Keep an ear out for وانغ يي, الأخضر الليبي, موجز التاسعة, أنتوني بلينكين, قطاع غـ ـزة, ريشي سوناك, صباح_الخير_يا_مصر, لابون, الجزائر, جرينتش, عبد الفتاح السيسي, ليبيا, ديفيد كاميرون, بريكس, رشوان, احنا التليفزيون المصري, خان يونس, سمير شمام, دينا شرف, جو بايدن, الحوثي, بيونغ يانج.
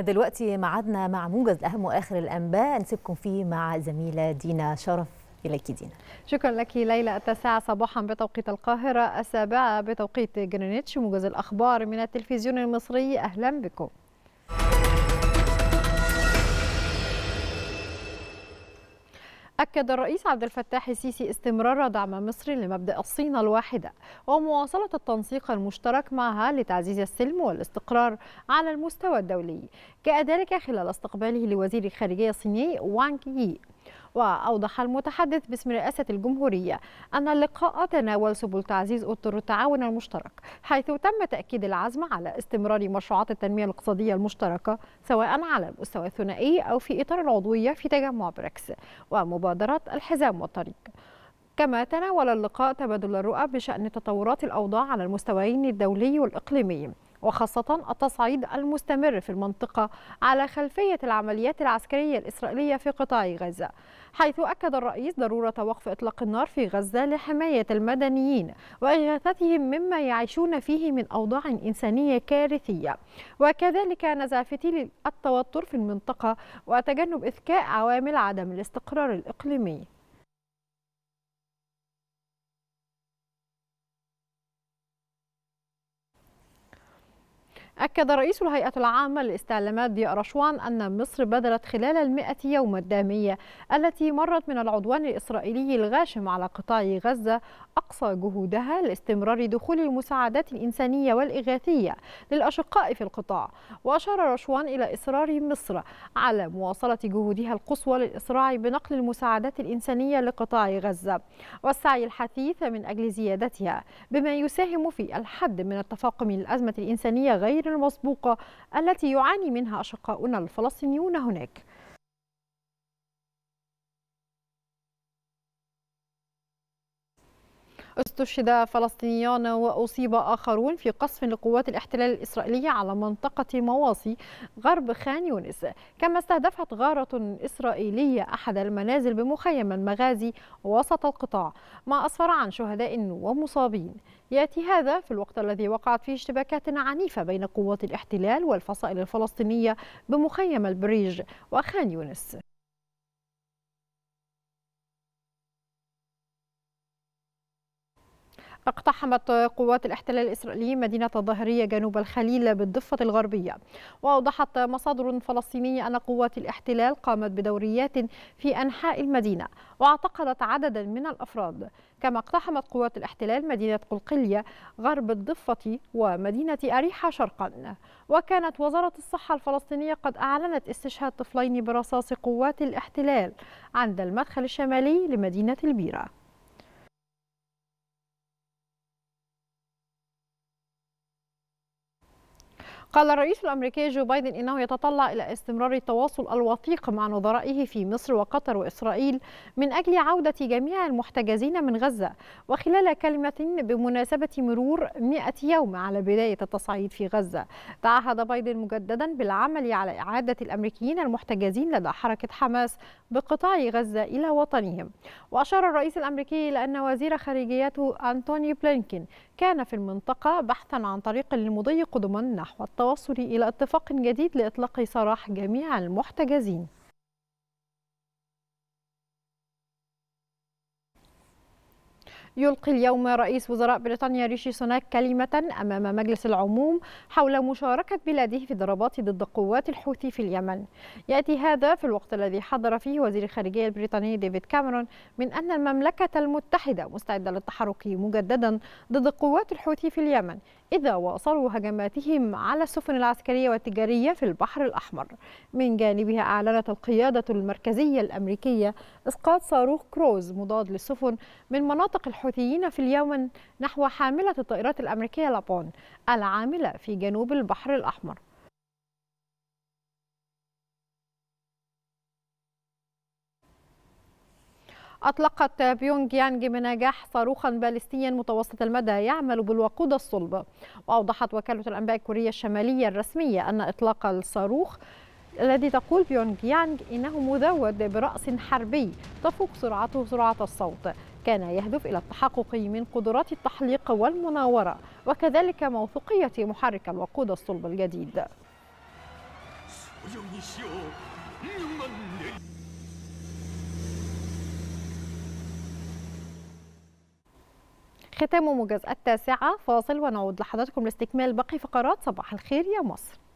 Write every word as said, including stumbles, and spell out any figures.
دلوقتي معادنا مع موجز أهم وآخر الأنباء، نسيبكم فيه مع زميلة دينا شرف. إليك دينا. شكرا لك ليلى. التاسعة صباحا بتوقيت القاهرة، السابعة بتوقيت جرينتش، موجز الأخبار من التلفزيون المصري. أهلا بكم. أكد الرئيس عبد الفتاح السيسي استمرار دعم مصر لمبدأ الصين الواحدة ومواصلة التنسيق المشترك معها لتعزيز السلم والاستقرار على المستوى الدولي، كذلك خلال استقباله لوزير الخارجية الصيني وانغ يي. وأوضح المتحدث باسم رئاسة الجمهورية أن اللقاء تناول سبل تعزيز أطر التعاون المشترك، حيث تم تأكيد العزم على استمرار مشروعات التنمية الاقتصادية المشتركة سواء على المستوى الثنائي أو في إطار العضوية في تجمع بريكس ومبادرة الحزام والطريق. كما تناول اللقاء تبادل الرؤى بشأن تطورات الأوضاع على المستويين الدولي والإقليمي، وخاصة التصعيد المستمر في المنطقة على خلفية العمليات العسكرية الإسرائيلية في قطاع غزة، حيث أكد الرئيس ضرورة وقف إطلاق النار في غزة لحماية المدنيين وإغاثتهم مما يعيشون فيه من أوضاع إنسانية كارثية، وكذلك نزع فتيل التوتر في المنطقة وتجنب إذكاء عوامل عدم الاستقرار الإقليمي. أكد رئيس الهيئة العامة للاستعلامات ضياء رشوان أن مصر بذلت خلال المائة يوم الدامية التي مرت من العدوان الإسرائيلي الغاشم على قطاع غزة أقصى جهودها لاستمرار دخول المساعدات الإنسانية والإغاثية للأشقاء في القطاع. وأشار رشوان إلى إصرار مصر على مواصلة جهودها القصوى للإسراع بنقل المساعدات الإنسانية لقطاع غزة والسعي الحثيث من أجل زيادتها، بما يساهم في الحد من التفاقم للأزمة الإنسانية غير المسبوقة التي يعاني منها أشقاؤنا الفلسطينيون هناك. استشهد فلسطينيان وأصيب آخرون في قصف لقوات الاحتلال الإسرائيلية على منطقة مواصي غرب خان يونس، كما استهدفت غارة إسرائيلية أحد المنازل بمخيم المغازي وسط القطاع، ما أسفر عن شهداء ومصابين. يأتي هذا في الوقت الذي وقعت فيه اشتباكات عنيفة بين قوات الاحتلال والفصائل الفلسطينية بمخيم البريج وخان يونس. اقتحمت قوات الاحتلال الإسرائيلي مدينة الظهرية جنوب الخليل بالضفة الغربية، وأوضحت مصادر فلسطينية أن قوات الاحتلال قامت بدوريات في أنحاء المدينة واعتقلت عددا من الأفراد. كما اقتحمت قوات الاحتلال مدينة قلقلية غرب الضفة ومدينة أريحة شرقا. وكانت وزارة الصحة الفلسطينية قد أعلنت استشهاد طفلين برصاص قوات الاحتلال عند المدخل الشمالي لمدينة البيرة. قال الرئيس الأمريكي جو بايدن إنه يتطلع إلى استمرار التواصل الوثيق مع نظرائه في مصر وقطر وإسرائيل من أجل عودة جميع المحتجزين من غزة. وخلال كلمة بمناسبة مرور مائة يوم على بداية التصعيد في غزة، تعهد بايدن مجددا بالعمل على إعادة الأمريكيين المحتجزين لدى حركة حماس بقطاع غزة إلى وطنهم. وأشار الرئيس الأمريكي إلى أن وزير خارجيته أنتوني بلينكين كان في المنطقة بحثا عن طريق للمضي قدما نحو التوصل إلى اتفاق جديد لإطلاق سراح جميع المحتجزين. يلقي اليوم رئيس وزراء بريطانيا ريشي سوناك كلمة أمام مجلس العموم حول مشاركة بلاده في ضربات ضد قوات الحوثي في اليمن. يأتي هذا في الوقت الذي حضر فيه وزير الخارجية البريطاني ديفيد كاميرون من أن المملكة المتحدة مستعدة للتحرك مجددا ضد قوات الحوثي في اليمن إذا واصلوا هجماتهم على السفن العسكرية والتجارية في البحر الأحمر. من جانبها أعلنت القيادة المركزية الأمريكية إسقاط صاروخ كروز مضاد للسفن من مناطق الحوثيين في اليمن نحو حاملة الطائرات الأمريكية لابون العاملة في جنوب البحر الأحمر. أطلقت بيونغ يانج بنجاح صاروخا باليستيا متوسط المدى يعمل بالوقود الصلب. وأوضحت وكالة الأنباء الكورية الشمالية الرسمية أن إطلاق الصاروخ الذي تقول بيونغ يانج إنه مزود برأس حربي تفوق سرعته سرعة الصوت كان يهدف إلى التحقق من قدرات التحليق والمناورة وكذلك موثوقية محرك الوقود الصلب الجديد. ختام موجز التاسعة، فاصل ونعود لحضراتكم لاستكمال باقي فقرات صباح الخير يا مصر.